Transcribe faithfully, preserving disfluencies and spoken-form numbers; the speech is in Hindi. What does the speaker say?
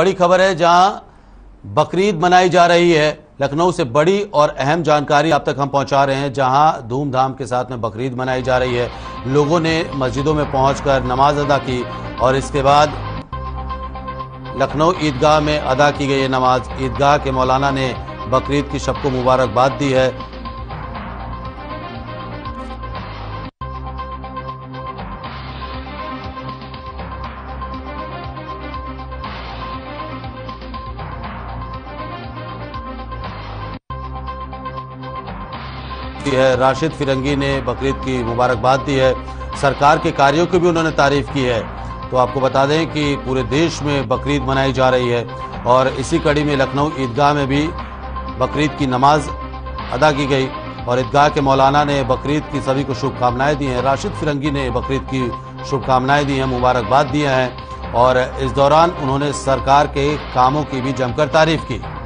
बड़ी खबर है जहां बकरीद मनाई जा रही है। लखनऊ से बड़ी और अहम जानकारी आप तक हम पहुंचा रहे हैं, जहां धूमधाम के साथ में बकरीद मनाई जा रही है। लोगों ने मस्जिदों में पहुंचकर नमाज अदा की और इसके बाद लखनऊ ईदगाह में अदा की गई ये नमाज। ईदगाह के मौलाना ने बकरीद की शब को मुबारकबाद दी है। है राशिद फिरंगी ने बकरीद की मुबारकबाद दी है। सरकार के कार्यों की भी उन्होंने तारीफ की है। तो आपको बता दें कि पूरे देश में बकरीद मनाई जा रही है और इसी कड़ी में लखनऊ ईदगाह में भी बकरीद की नमाज अदा की गई और ईदगाह के मौलाना ने बकरीद की सभी को शुभकामनाएं दी हैं। राशिद फिरंगी ने बकरीद की शुभकामनाएं दी हैं, मुबारकबाद दिए हैं और इस दौरान उन्होंने सरकार के कामों की भी जमकर तारीफ की।